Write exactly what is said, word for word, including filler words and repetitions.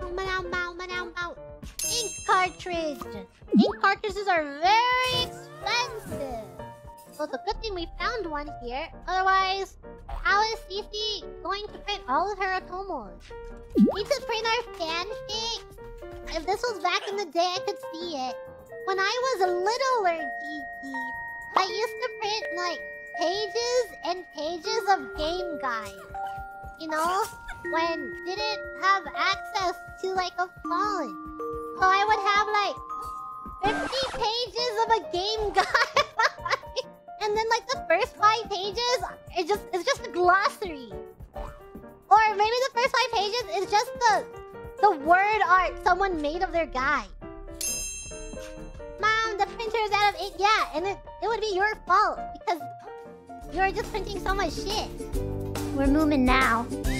Down, down, down, down. Ink cartridge. Ink cartridges are very expensive. Well, it's a good thing we found one here. Otherwise, how is Cece going to print all of her Otomos? Need to print our fanfics? If this was back in the day, I could see it. When I was a littler, Gigi, I used to print, like, pages and pages of game guides. You know? When didn't have access to, like, a phone. So I would have, like, fifty pages of a game guide. And then, like, the first five pages, it just, it's just a glossary. Or maybe the first five pages is just the, the word art someone made of their guide. Mom, the printer is out of ink. Yeah, and it, it would be your fault because you're just printing so much shit. We're moving now.